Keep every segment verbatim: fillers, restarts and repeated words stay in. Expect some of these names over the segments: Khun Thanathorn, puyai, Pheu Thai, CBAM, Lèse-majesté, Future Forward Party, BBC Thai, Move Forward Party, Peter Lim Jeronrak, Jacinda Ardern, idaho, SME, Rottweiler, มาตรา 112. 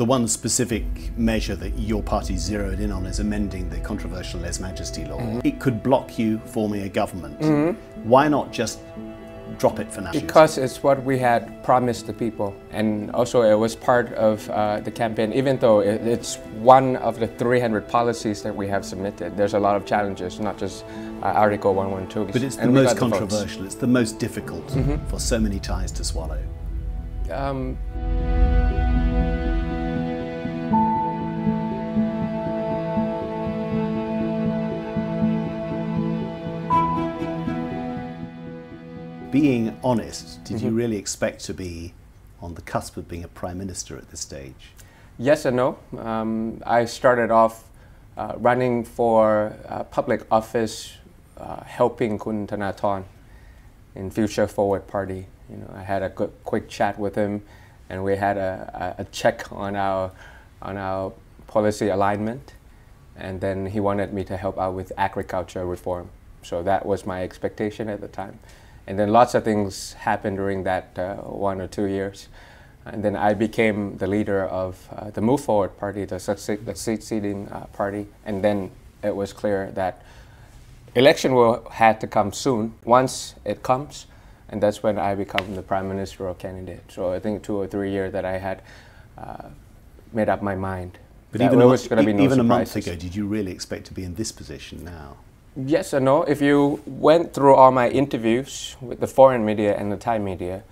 The one specific measure that your party zeroed in on is amending the controversial Lèse-majesté law. Mm-hmm. It could block you forming a government. Mm-hmm. Why not just drop it for now? Because it's what we had promised the people, and also it was part of uh, the campaign. Even though it, it's one of the three hundred policies that we have submitted, there's a lot of challenges, not just uh, Article one twelve. But it's the most controversial, it's the most difficult mm-hmm. for so many Thais to swallow. Um, Being honest, did mm-hmm. you really expect to be on the cusp of being a prime minister at this stage? Yes and no. Um, I started off uh, running for uh, public office, uh, helping Khun Thanathorn in Future Forward Party. You know, I had a good, quick chat with him, and we had a, a check on our on our policy alignment, and then he wanted me to help out with agriculture reform. So that was my expectation at the time. And then lots of things happened during that uh, one or two years. And then I became the leader of uh, the Move Forward Party, the, succeed, the succeeding uh, party. And then it was clear that election will had to come soon. Once it comes, and that's when I become the prime ministerial candidate. So I think two or three years that I had uh, made up my mind. But even, a month, e no even a month ago, did you really expect to be in this position now? Yes or no. If you went through all my interviews with the foreign media and the Thai media,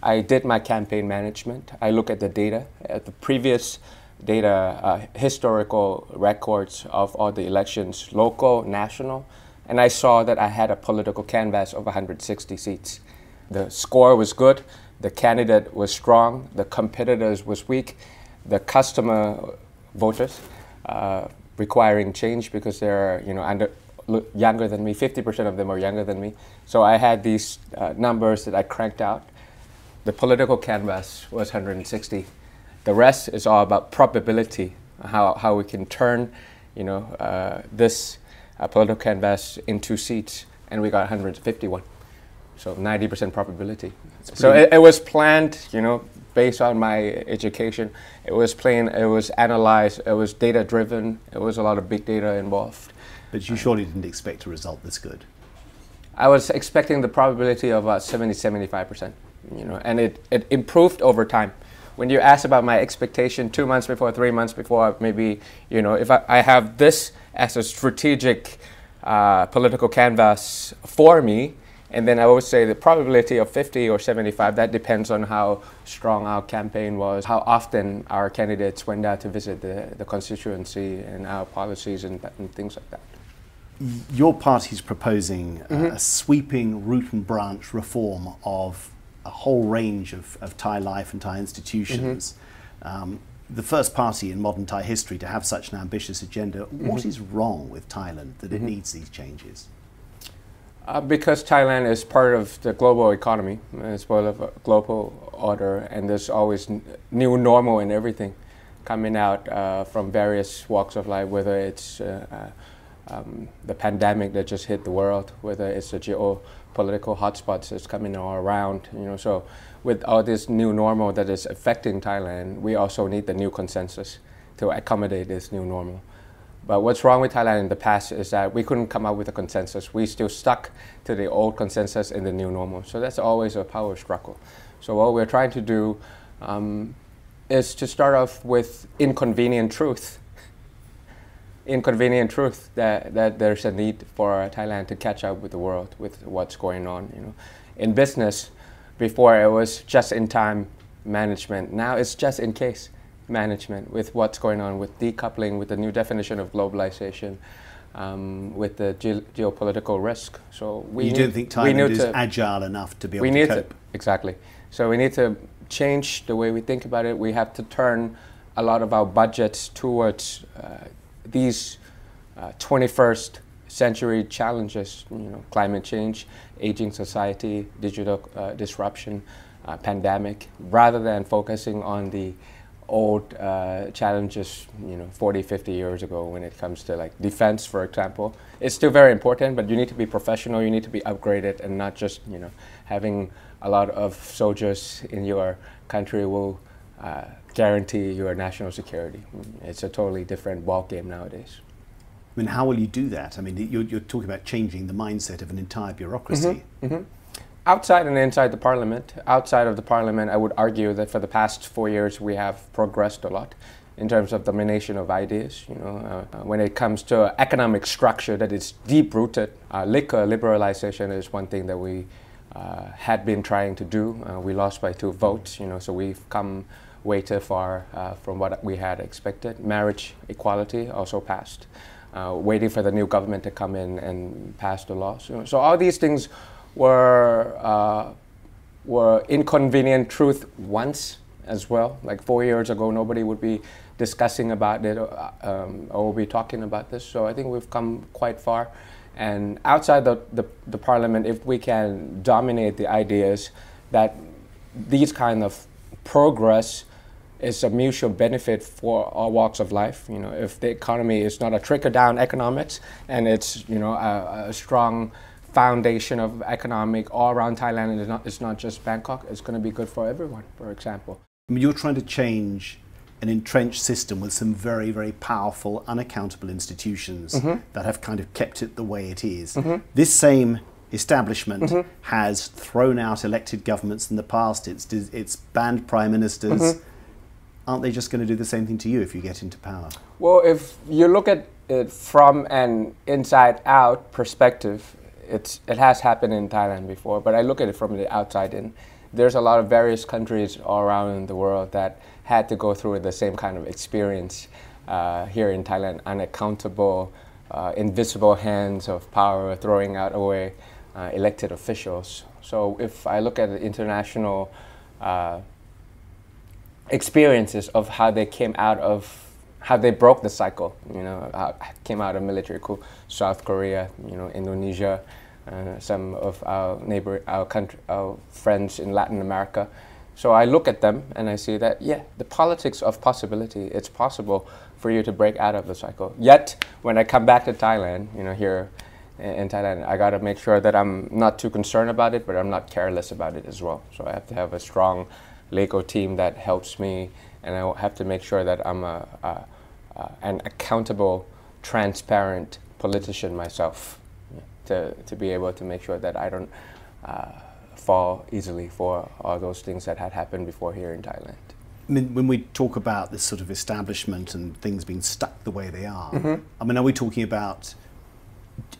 I did my campaign management. I look at the data, at the previous data, uh, historical records of all the elections, local, national, and I saw that I had a political canvas of one hundred sixty seats. The score was good, the candidate was strong, the competitors was weak, the customer voters uh, requiring change because they're, you know, under younger than me, fifty percent of them are younger than me. So I had these uh, numbers that I cranked out. The political canvas was one hundred sixty. The rest is all about probability, how, how we can turn, you know, uh, this uh, political canvas into seats, and we got one hundred fifty-one. So ninety percent probability. So it, it was planned, you know, based on my education. It was planned, it was analyzed, it was data driven, it was a lot of big data involved. But you surely didn't expect a result this good. I was expecting the probability of about seventy, seventy-five percent, you know, and it, it improved over time. When you ask about my expectation two months before, three months before, maybe, you know, if I, I have this as a strategic uh, political canvas for me, and then I would say the probability of fifty or seventy-five, that depends on how strong our campaign was, how often our candidates went out to visit the, the constituency and our policies and, and things like that. Your party's proposing uh, mm-hmm. a sweeping root and branch reform of a whole range of, of Thai life and Thai institutions. Mm-hmm. um, the first party in modern Thai history to have such an ambitious agenda. Mm-hmm. What is wrong with Thailand that mm-hmm. it needs these changes? Uh, because Thailand is part of the global economy, it's part of a global order, and there's always n new normal in everything coming out uh, from various walks of life, whether it's uh, uh, Um, the pandemic that just hit the world, whether it's the geopolitical hotspots that's coming all around, you know. So with all this new normal that is affecting Thailand, we also need the new consensus to accommodate this new normal. But what's wrong with Thailand in the past is that we couldn't come up with a consensus. We still stuck to the old consensus and the new normal. So that's always a power struggle. So what we're trying to do um, is to start off with inconvenient truth. Inconvenient truth that, that there's a need for Thailand to catch up with the world, with what's going on, you know. In business, before it was just in time management. Now it's just in case management with what's going on, with decoupling, with the new definition of globalization, um, with the ge geopolitical risk. So we You need, don't think Thailand is to, agile enough to be able we to need cope? To, exactly. So we need to change the way we think about it. We have to turn a lot of our budgets towards uh, these uh, twenty-first century challenges, you know, climate change, aging society, digital uh, disruption, uh, pandemic, rather than focusing on the old uh, challenges, you know, forty, fifty years ago when it comes to like defense, for example. It's still very important, but you need to be professional, you need to be upgraded, and not just, you know, having a lot of soldiers in your country will uh, guarantee your national security. It's a totally different ballgame nowadays. I mean, how will you do that? I mean, you're, you're talking about changing the mindset of an entire bureaucracy. Mm-hmm, mm-hmm. Outside and inside the parliament. Outside of the parliament, I would argue that for the past four years, we have progressed a lot in terms of domination of ideas. You know, uh, when it comes to economic structure that is deep-rooted, uh, liquor liberalization is one thing that we uh, had been trying to do. Uh, we lost by two votes, you know, so we've come way too far uh, from what we had expected. Marriage equality also passed. Uh, waiting for the new government to come in and pass the laws. So all these things were uh, were inconvenient truth once as well. Like four years ago, nobody would be discussing about it or, um, or be talking about this. So I think we've come quite far. And outside the, the, the parliament, if we can dominate the ideas that these kind of progress is a mutual benefit for all walks of life. You know, if the economy is not a trickle-down economics and it's, you know, a, a strong foundation of economic all around Thailand, and it's not, it's not just Bangkok, it's going to be good for everyone, for example. I mean, you're trying to change an entrenched system with some very, very powerful, unaccountable institutions mm-hmm. that have kind of kept it the way it is. Mm-hmm. This same establishment mm-hmm. has thrown out elected governments in the past. It's, it's banned prime ministers. Mm-hmm. Aren't they just going to do the same thing to you if you get into power? Well, if you look at it from an inside-out perspective, it's, it has happened in Thailand before, but I look at it from the outside in. There's a lot of various countries all around the world that had to go through the same kind of experience uh, here in Thailand, unaccountable, uh, invisible hands of power throwing out away uh, elected officials. So if I look at the international uh, experiences of how they came out of, how they broke the cycle, you know, uh, came out of military coup, South Korea, you know, Indonesia, uh, some of our neighbor, our country, our friends in Latin America. So I look at them and I see that, yeah, the politics of possibility, it's possible for you to break out of the cycle. Yet, when I come back to Thailand, you know, here in Thailand, I got to make sure that I'm not too concerned about it, but I'm not careless about it as well. So I have to have a strong legal team that helps me, and I have to make sure that I'm a, a, a, an accountable, transparent politician myself to, to be able to make sure that I don't uh, fall easily for all those things that had happened before here in Thailand. I mean, when we talk about this sort of establishment and things being stuck the way they are, mm-hmm. I mean, are we talking about,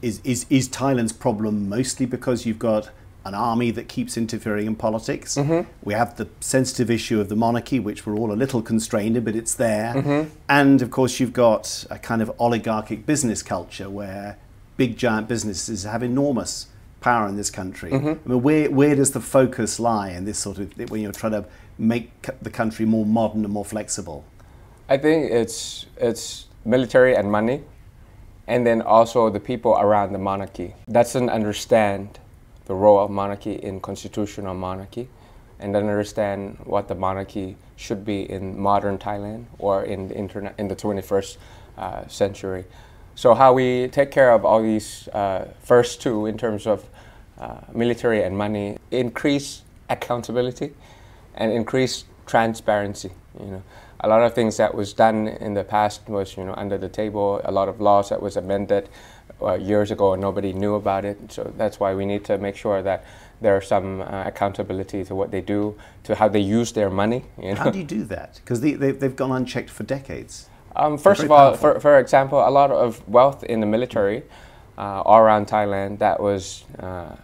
is, is, is Thailand's problem mostly because you've got an army that keeps interfering in politics? Mm-hmm. We have the sensitive issue of the monarchy, which we're all a little constrained in, but it's there. Mm-hmm. And of course, you've got a kind of oligarchic business culture where big giant businesses have enormous power in this country. Mm-hmm. I mean, where, where does the focus lie in this sort of, when you're trying to make the country more modern and more flexible? I think it's, it's military and money, and then also the people around the monarchy. That's an understand the role of monarchy in constitutional monarchy, and understand what the monarchy should be in modern Thailand or in the, interna in the twenty-first uh, century. So how we take care of all these uh, first two in terms of uh, military and money, increase accountability and increase transparency. You know, a lot of things that was done in the past was, you know, under the table, a lot of laws that was amended Uh, years ago and nobody knew about it. So that's why we need to make sure that there are some uh, accountability to what they do, to how they use their money. You know? How do you do that? Because they, they, they've gone unchecked for decades. Um, first of all, for, for example, a lot of wealth in the military uh, all around Thailand that was uh,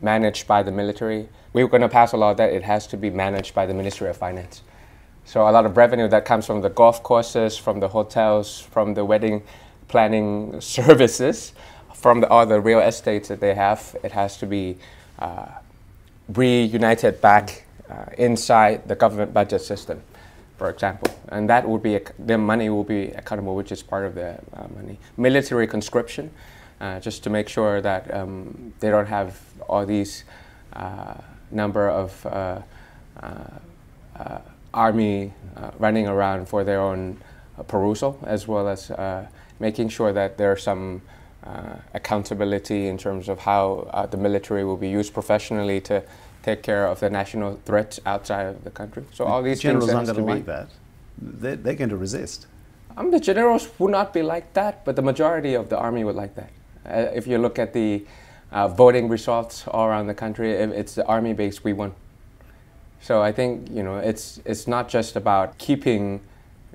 managed by the military. We were going to pass a law that it has to be managed by the Ministry of Finance. So a lot of revenue that comes from the golf courses, from the hotels, from the wedding planning services, from the, all the real estates that they have, it has to be uh, reunited back uh, inside the government budget system, for example. And that would be, their money will be accountable, which is part of the uh, money. Military conscription, uh, just to make sure that um, they don't have all these uh, number of uh, uh, uh, army uh, running around for their own uh, perusal, as well as uh, making sure that there's some uh, accountability in terms of how uh, the military will be used professionally to take care of the national threat outside of the country. So all these generals things aren't going to like that. They're, they're going to resist. Um, the generals would not be like that, but the majority of the army would like that. Uh, if you look at the uh, voting results all around the country, it, it's the army base we won. So I think you know it's it's not just about keeping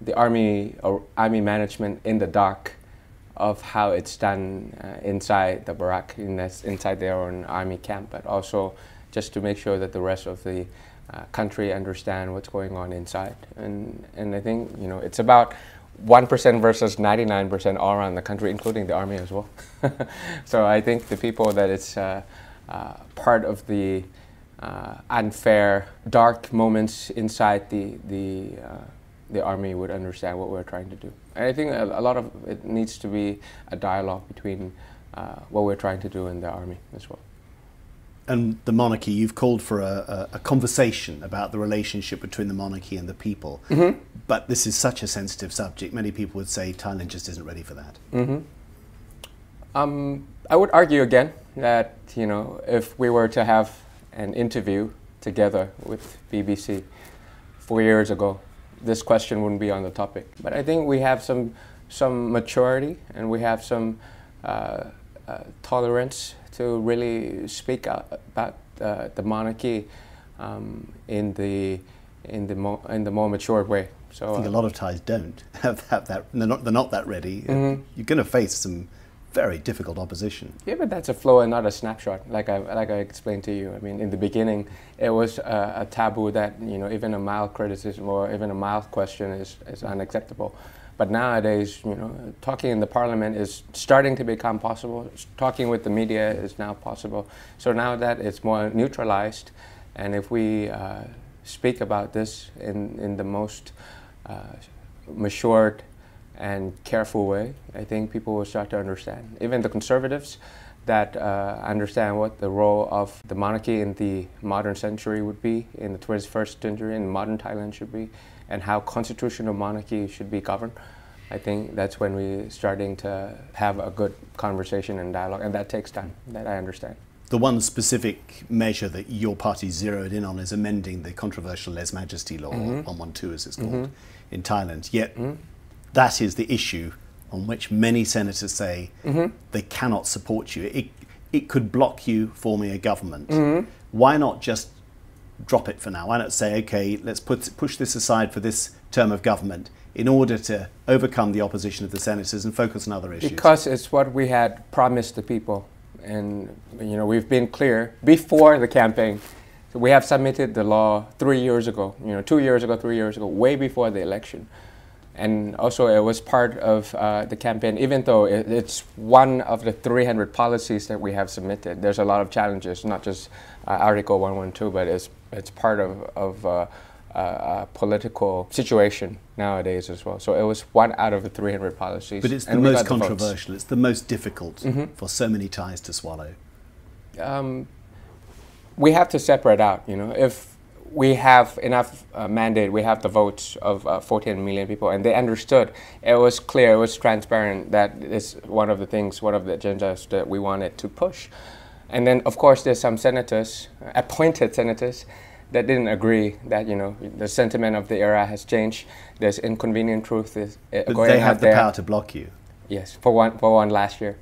the army or army management in the dark of how it's done uh, inside the barrack, in this, inside their own army camp, but also just to make sure that the rest of the uh, country understand what's going on inside. And and I think you know it's about one percent versus ninety-nine percent all around the country, including the army as well. So I think the people that it's uh, uh, part of the uh, unfair, dark moments inside the the. Uh, the army would understand what we're trying to do. And I think a, a lot of it needs to be a dialogue between uh, what we're trying to do and the army as well. And the monarchy, you've called for a, a, a conversation about the relationship between the monarchy and the people. Mm-hmm. But this is such a sensitive subject. Many people would say Thailand just isn't ready for that. Mm-hmm. um, I would argue again that, you know, if we were to have an interview together with B B C four years ago, this question wouldn't be on the topic. But I think we have some some maturity and we have some uh, uh, tolerance to really speak about uh, the monarchy um, in the in the more in the more matured way. So I think uh, a lot of Thais don't have that. that they're not they're not that ready. Mm-hmm. You're going to face some very difficult opposition. Yeah, but that's a flow and not a snapshot, like I, like I explained to you. I mean, in the beginning, it was a, a taboo that, you know, even a mild criticism or even a mild question is, is unacceptable. But nowadays, you know, talking in the parliament is starting to become possible. Talking with the media is now possible. So now that it's more neutralized, and if we uh, speak about this in, in the most uh, matured and careful way, I think people will start to understand. Even the conservatives that uh, understand what the role of the monarchy in the modern century would be, in the twenty-first century, in modern Thailand should be, and how constitutional monarchy should be governed, I think that's when we're starting to have a good conversation and dialogue, and that takes time, that I understand. The one specific measure that your party zeroed in on is amending the controversial Lèse-majesté law, mm-hmm. one twelve as it's called, mm-hmm. in Thailand, yet mm-hmm. that is the issue on which many senators say mm-hmm. they cannot support you. It, it could block you forming a government. Mm-hmm. Why not just drop it for now? Why not say, okay, let's put, push this aside for this term of government in order to overcome the opposition of the senators and focus on other issues? Because it's what we had promised the people. And, you know, we've been clear before the campaign. So we have submitted the law three years ago, you know, two years ago, three years ago, way before the election. And also it was part of uh, the campaign, even though it, it's one of the three hundred policies that we have submitted. There's a lot of challenges, not just uh, Article one twelve, but it's, it's part of, of uh, uh, political situation nowadays as well. So it was one out of the three hundred policies. But it's the most controversial, it's the most difficult mm-hmm. for so many Thais to swallow. Um, we have to separate out, you know. If we have enough uh, mandate, we have the votes of uh, fourteen million people, and they understood. It was clear, it was transparent that it's one of the things, one of the agendas that we wanted to push. And then, of course, there's some senators, appointed senators, that didn't agree that, you know, the sentiment of the era has changed. There's inconvenient truth. Is, uh, but going they have the there. power to block you. Yes, for one, for one last year.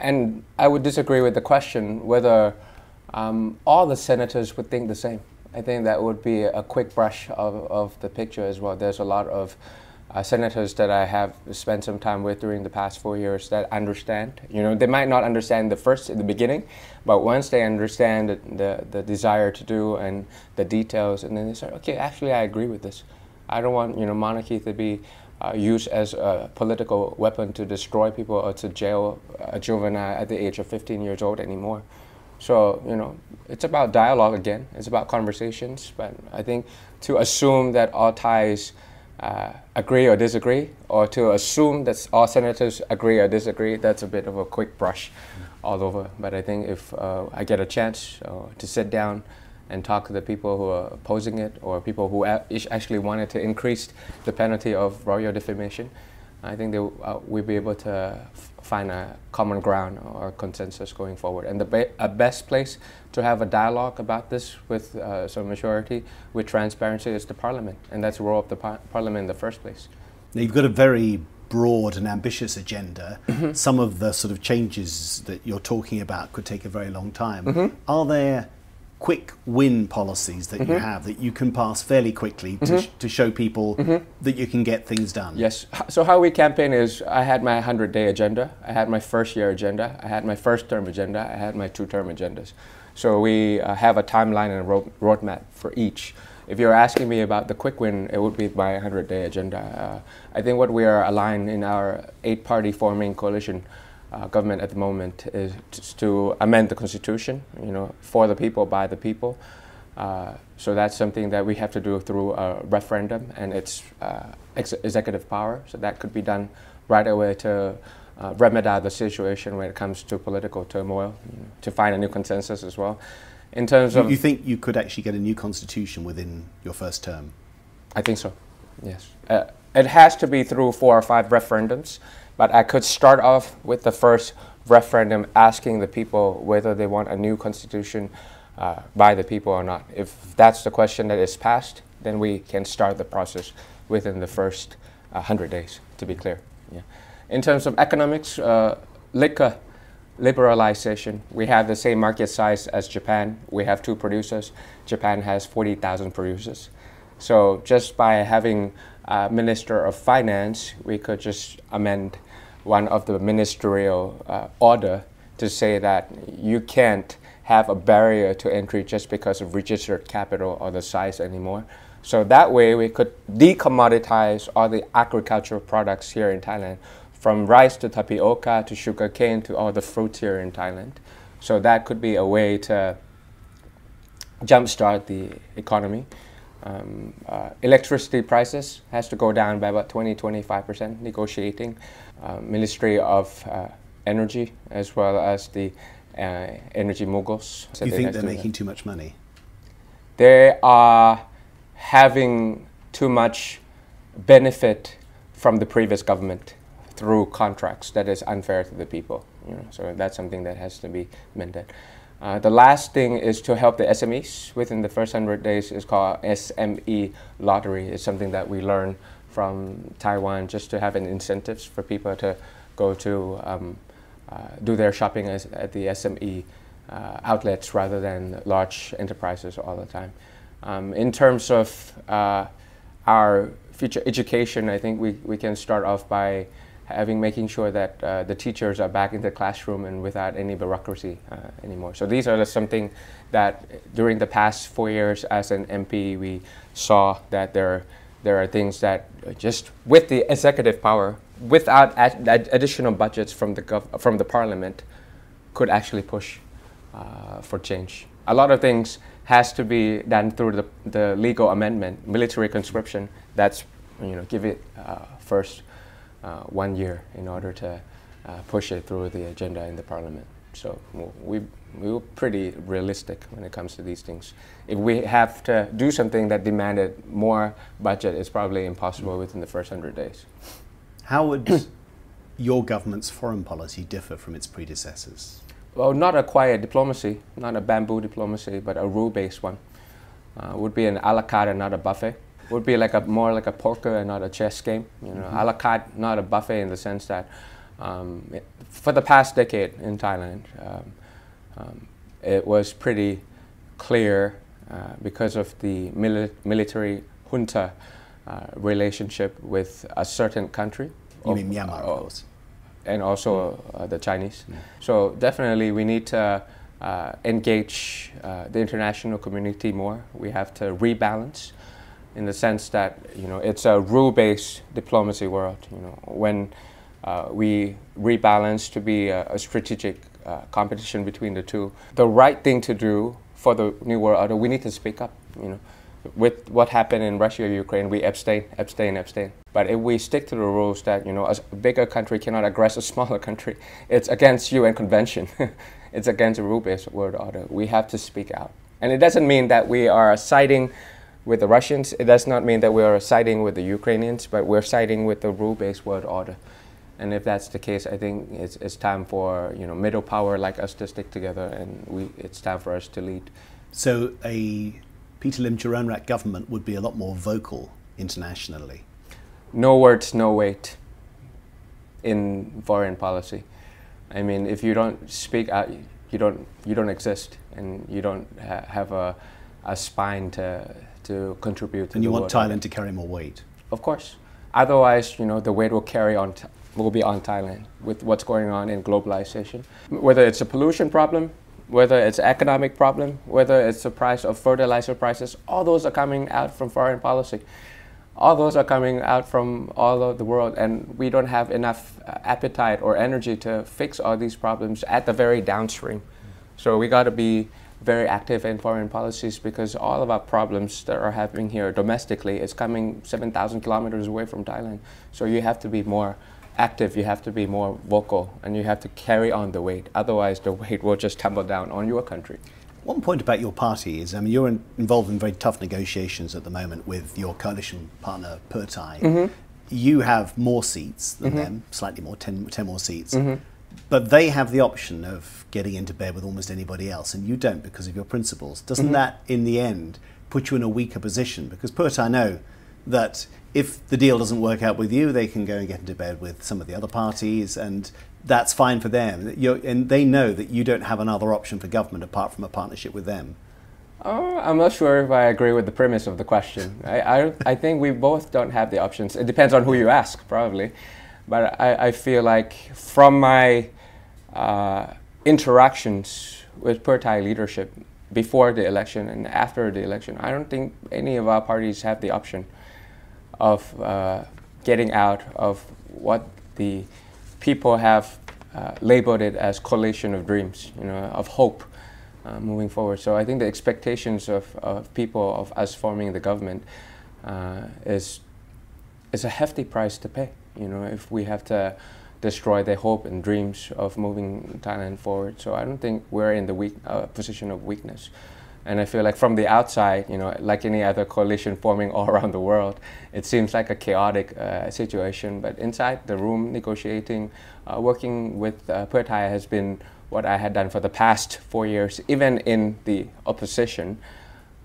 And I would disagree with the question whether um, all the senators would think the same. I think that would be a quick brush of, of the picture as well. There's a lot of uh, senators that I have spent some time with during the past four years that understand. You know, they might not understand the first in the beginning, but once they understand the, the, the desire to do and the details, and then they say, okay, actually I agree with this. I don't want, you know, monarchy to be uh, used as a political weapon to destroy people or to jail a juvenile at the age of fifteen years old anymore. So, you know, it's about dialogue again, it's about conversations, but I think to assume that all Thais uh, agree or disagree, or to assume that all senators agree or disagree, that's a bit of a quick brush all over. But I think if uh, I get a chance uh, to sit down and talk to the people who are opposing it, or people who actually wanted to increase the penalty of royal defamation, I think they, uh, we'll be able to find a common ground or consensus going forward. And the ba a best place to have a dialogue about this with uh, some maturity, with transparency, is the parliament. And that's the role of the par parliament in the first place. Now, you've got a very broad and ambitious agenda. Mm-hmm. Some of the sort of changes that you're talking about could take a very long time. Mm-hmm. Are there quick win policies that mm-hmm. you have that you can pass fairly quickly to, mm-hmm. sh to show people mm-hmm. that you can get things done? Yes. So how we campaign is, I had my hundred-day agenda, I had my first-year agenda, I had my first-term agenda, I had my two-term agendas. So we uh, have a timeline and a road roadmap for each. If you're asking me about the quick win, it would be my hundred-day agenda. Uh, I think what we are aligned in our eight-party forming coalition Uh, government at the moment is to amend the constitution, you know, for the people, by the people. Uh, so that's something that we have to do through a referendum and its uh, ex executive power. So that could be done right away to uh, remedy the situation when it comes to political turmoil, you know, to find a new consensus as well. In terms of, you think you could actually get a new constitution within your first term? I think so. Yes, uh, it has to be through four or five referendums. But I could start off with the first referendum asking the people whether they want a new constitution uh, by the people or not. If that's the question that is passed, then we can start the process within the first uh, hundred days, to be clear. Yeah. In terms of economics, uh, liquor liberalization, we have the same market size as Japan. We have two producers. Japan has forty thousand producers. So just by having Uh, Minister of Finance, we could just amend one of the ministerial uh, order to say that you can't have a barrier to entry just because of registered capital or the size anymore. So that way we could decommoditize all the agricultural products here in Thailand, from rice to tapioca to sugarcane to all the fruit here in Thailand. So that could be a way to jumpstart the economy. Um, uh, electricity prices has to go down by about twenty to twenty-five percent, negotiating uh, Ministry of uh, Energy as well as the uh, energy moguls. So you think they're making too much money? They are having too much benefit from the previous government through contracts that is unfair to the people. You know, so that's something that has to be mended. Uh, the last thing is to help the S M Es within the first hundred days is called S M E lottery. It's something that we learned from Taiwan, just to have an incentives for people to go to um, uh, do their shopping as, at the S M E uh, outlets rather than large enterprises all the time. Um, in terms of uh, our future education, I think we, we can start off by having making sure that uh, the teachers are back in the classroom and without any bureaucracy uh, anymore. So these are something that during the past four years as an M P, we saw that there, there are things that just with the executive power, without ad ad additional budgets from the, gov from the parliament, could actually push uh, for change. A lot of things has to be done through the, the legal amendment, military conscription. That's, you know, give it uh, first. Uh, one year in order to uh, push it through the agenda in the parliament. So we, we were pretty realistic when it comes to these things. If we have to do something that demanded more budget, it's probably impossible within the first hundred days. How would your government's foreign policy differ from its predecessors? Well, not a quiet diplomacy, not a bamboo diplomacy, but a rule-based one. Uh, would be an a la carte and not a buffet. Would be like a more like a poker and not a chess game, you know, mm-hmm. a la carte, not a buffet, in the sense that um, it, for the past decade in Thailand, um, um, it was pretty clear uh, because of the mili military junta uh, relationship with a certain country. You mean Myanmar, of course. And also mm. uh, the Chinese. Mm. So definitely we need to uh, engage uh, the international community more. We have to rebalance, in the sense that, you know, it's a rule-based diplomacy world. You know, when uh, we rebalance to be a, a strategic uh, competition between the two, the right thing to do for the new world order, we need to speak up. You know, with what happened in Russia, Ukraine, we abstain, abstain, abstain. But if we stick to the rules that, you know, a bigger country cannot aggress a smaller country, it's against U N Convention. It's against a rule-based world order. We have to speak out, and it doesn't mean that we are citing with the Russians. It does not mean that we are siding with the Ukrainians, but we're siding with the rule-based world order. And if that's the case, I think it's, it's time for, you know, middle power like us to stick together, and we, it's time for us to lead. So a Peter Lim Jeronrak government would be a lot more vocal internationally. No words, no weight in foreign policy. I mean, if you don't speak out, you don't, you don't exist, and you don't ha have a, a spine to, to contribute to. And you want Thailand to carry more weight? Of course. Otherwise, you know, the weight will carry on, t will be on Thailand with what's going on in globalization. Whether it's a pollution problem, whether it's an economic problem, whether it's the price of fertilizer prices, all those are coming out from foreign policy. All those are coming out from all over the world, and we don't have enough uh, appetite or energy to fix all these problems at the very downstream. Mm-hmm. So we got to be very active in foreign policies, because all of our problems that are happening here domestically is coming seven thousand kilometers away from Thailand. So you have to be more active, you have to be more vocal, and you have to carry on the weight. Otherwise, the weight will just tumble down on your country. One point about your party is, I mean, you're in, involved in very tough negotiations at the moment with your coalition partner, Pheu Thai. Mm-hmm. You have more seats than mm-hmm. them, slightly more, ten, ten more seats. Mm-hmm. But they have the option of getting into bed with almost anybody else, and you don't because of your principles. Doesn't mm-hmm. that, in the end, put you in a weaker position? Because Pheu Thai know that if the deal doesn't work out with you, they can go and get into bed with some of the other parties, and that's fine for them. You're, and they know that you don't have another option for government apart from a partnership with them. Uh, I'm not sure if I agree with the premise of the question. I, I, I think we both don't have the options. It depends on who you ask, probably. But I, I feel like from my uh, interactions with Pheu Thai leadership before the election and after the election, I don't think any of our parties have the option of uh, getting out of what the people have uh, labeled it as coalition of dreams, you know, of hope uh, moving forward. So I think the expectations of, of people, of us forming the government, uh, is, is a hefty price to pay, you know, if we have to destroy their hope and dreams of moving Thailand forward. So I don't think we're in the weak, uh, position of weakness. And I feel like from the outside, you know, like any other coalition forming all around the world, it seems like a chaotic uh, situation. But inside the room, negotiating, uh, working with uh, Pheu Thai has been what I had done for the past four years, even in the opposition.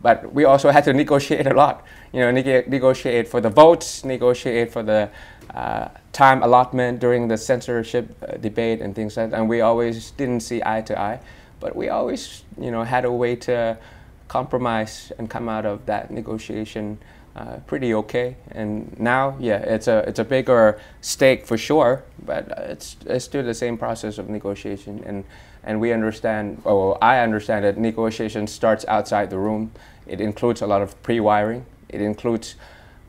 But we also had to negotiate a lot, you know, neg negotiate for the votes, negotiate for the uh, time allotment during the censorship uh, debate and things like that. And we always didn't see eye to eye. But we always, you know, had a way to compromise and come out of that negotiation uh, pretty okay. And now, yeah, it's a it's a bigger stake for sure, but it's it's still the same process of negotiation. And and we understand, or I understand, that negotiation starts outside the room. It includes a lot of pre-wiring. It includes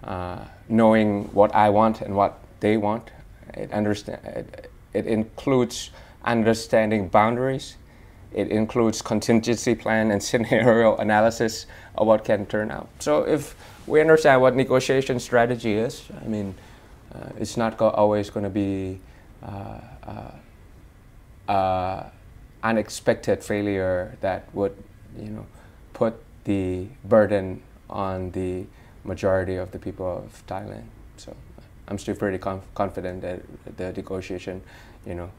uh, knowing what I want and what they want. It understand. It, it includes understanding boundaries. It includes contingency plan and scenario analysis of what can turn out. So if we understand what negotiation strategy is, I mean, uh, it's not go always going to be uh, uh, uh, unexpected failure that would, you know, put the burden on the majority of the people of Thailand. So I'm still pretty conf confident that the negotiation, you know,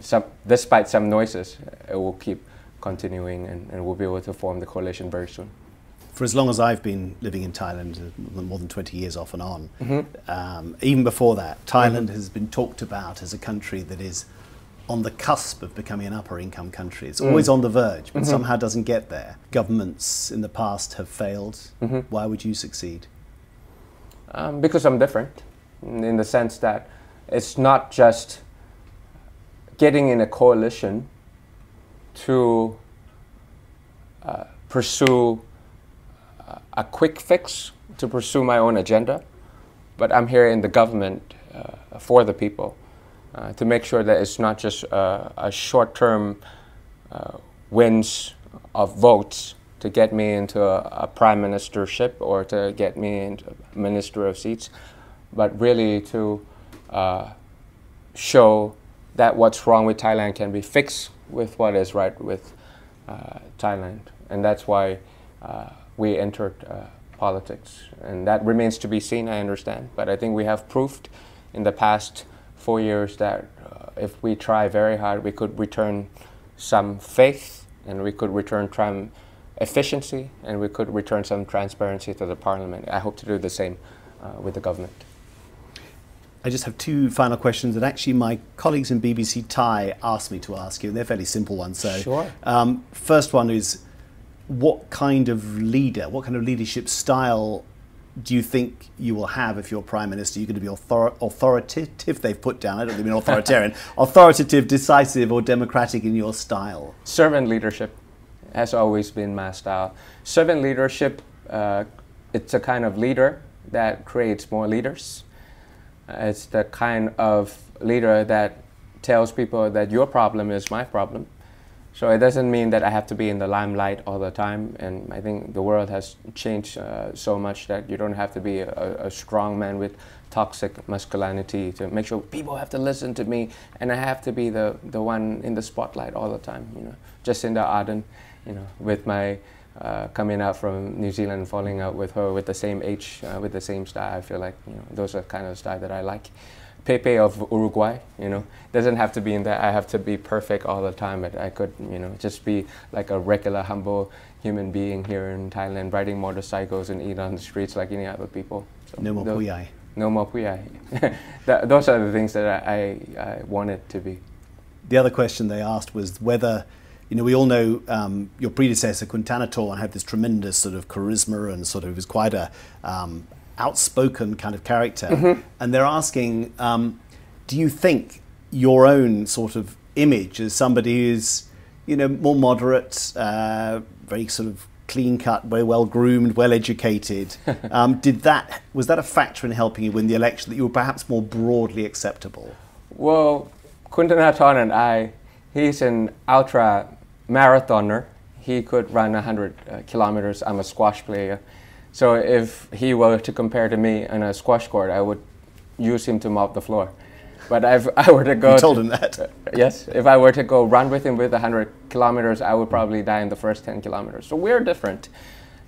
some, despite some noises, it will keep continuing, and, and we'll be able to form the coalition very soon. For as long as I've been living in Thailand, more than twenty years off and on, mm-hmm. um, even before that, Thailand mm-hmm. has been talked about as a country that is on the cusp of becoming an upper income country. It's always mm. on the verge, but mm-hmm. somehow doesn't get there. Governments in the past have failed. Mm-hmm. Why would you succeed? Um, because I'm different, in the sense that it's not just getting in a coalition to uh, pursue a quick fix, to pursue my own agenda, but I'm here in the government uh, for the people uh, to make sure that it's not just uh, a short-term uh, wins of votes to get me into a, a prime ministership or to get me into a minister of seats, but really to uh, show that what's wrong with Thailand can be fixed with what is right with uh, Thailand. And that's why uh, we entered uh, politics. And that remains to be seen, I understand. But I think we have proved in the past four years that uh, if we try very hard, we could return some faith, and we could return some efficiency, and we could return some transparency to the parliament. I hope to do the same uh, with the government. I just have two final questions that actually my colleagues in B B C Thai asked me to ask you, and they're fairly simple ones. So, sure. Um, first one is, what kind of leader, what kind of leadership style do you think you will have if you're Prime Minister? You're going to be author authoritative, they've put down, I don't mean authoritarian, authoritative, decisive, or democratic in your style? Servant leadership has always been my style. Servant leadership, uh, it's a kind of leader that creates more leaders. It's the kind of leader that tells people that your problem is my problem. So it doesn't mean that I have to be in the limelight all the time. And I think the world has changed uh, so much that you don't have to be a, a strong man with toxic masculinity to make sure people have to listen to me, and I have to be the, the one in the spotlight all the time. You know, Jacinda Ardern, you know, with my Uh, coming out from New Zealand, falling out with her with the same age, uh, with the same style. I feel like, you know, those are kind of style that I like. Pepe of Uruguay, you know, doesn't have to be in that I have to be perfect all the time, but I could, you know, just be like a regular, humble human being here in Thailand, riding motorcycles and eating on the streets like any other people. So no more puyai. No more puyai. Th those are the things that I, I, I want it to be. The other question they asked was whether, you know, we all know um, your predecessor, Khun Thanathorn, had this tremendous sort of charisma and sort of was quite a um, outspoken kind of character. Mm-hmm. And they're asking, um, do you think your own sort of image as somebody who's, you know, more moderate, uh, very sort of clean-cut, very well-groomed, well-educated, um, did that, was that a factor in helping you win the election, that you were perhaps more broadly acceptable? Well, Khun Thanathorn and I, he's an ultra marathoner. He could run one hundred uh, kilometers. I'm a squash player. So if he were to compare to me on a squash court, I would use him to mop the floor. But if I were to go... You told to, him that. Uh, yes. If I were to go run with him with one hundred kilometers, I would probably die in the first ten kilometers. So we're different.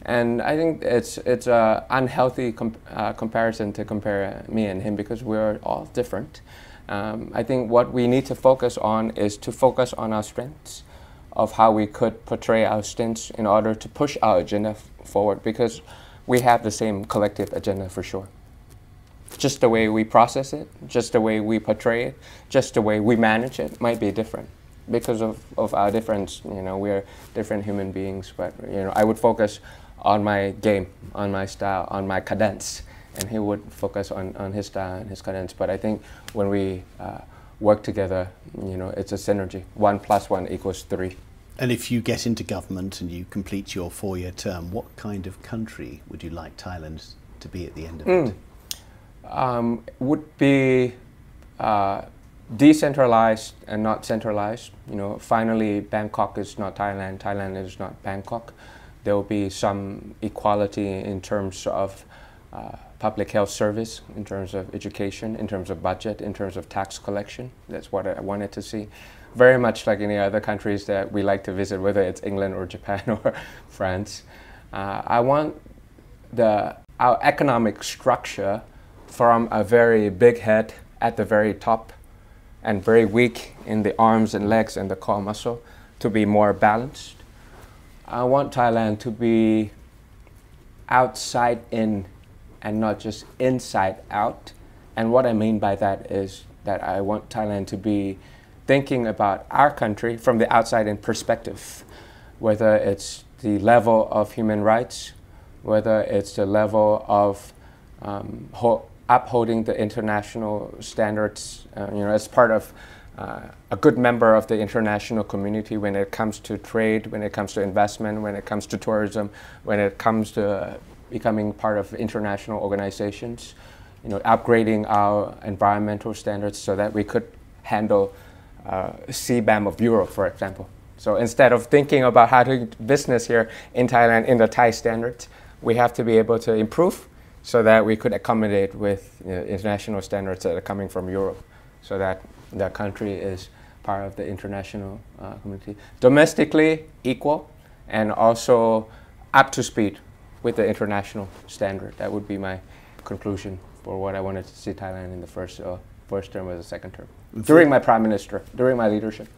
And I think it's it's an unhealthy comp uh, comparison to compare me and him, because we're all different. Um, I think what we need to focus on is to focus on our strengths, of how we could portray our strengths in order to push our agenda f forward, because we have the same collective agenda for sure. Just the way we process it, just the way we portray it, just the way we manage it might be different because of, of our difference. You know, we're different human beings, but you know, I would focus on my game, on my style, on my cadence. And he would focus on, on his style and his cadence. But I think when we uh, work together, you know, it's a synergy. One plus one equals three. And if you get into government and you complete your four-year term, what kind of country would you like Thailand to be at the end of mm. it? Um, would be uh, decentralized and not centralized. You know, finally, Bangkok is not Thailand. Thailand is not Bangkok. There will be some equality in terms of Uh, public health service, in terms of education, in terms of budget, in terms of tax collection. That's what I wanted to see. Very much like any other countries that we like to visit, whether it's England or Japan or France. Uh, I want the, our economic structure from a very big head at the very top and very weak in the arms and legs and the core muscle to be more balanced. I want Thailand to be outside in and not just inside out. And what I mean by that is that I want Thailand to be thinking about our country from the outside in perspective, whether it's the level of human rights, whether it's the level of um, upholding the international standards, uh, you know, as part of uh, a good member of the international community when it comes to trade, when it comes to investment, when it comes to tourism, when it comes to uh, becoming part of international organizations, you know, upgrading our environmental standards so that we could handle uh, C B A M of Europe, for example. So instead of thinking about how to do business here in Thailand in the Thai standards, we have to be able to improve so that we could accommodate with, you know, international standards that are coming from Europe, so that the country is part of the international uh, community. Domestically equal, and also up to speed with the international standard. That would be my conclusion for what I wanted to see Thailand in the first, uh, first term or the second term, during my prime minister, during my leadership.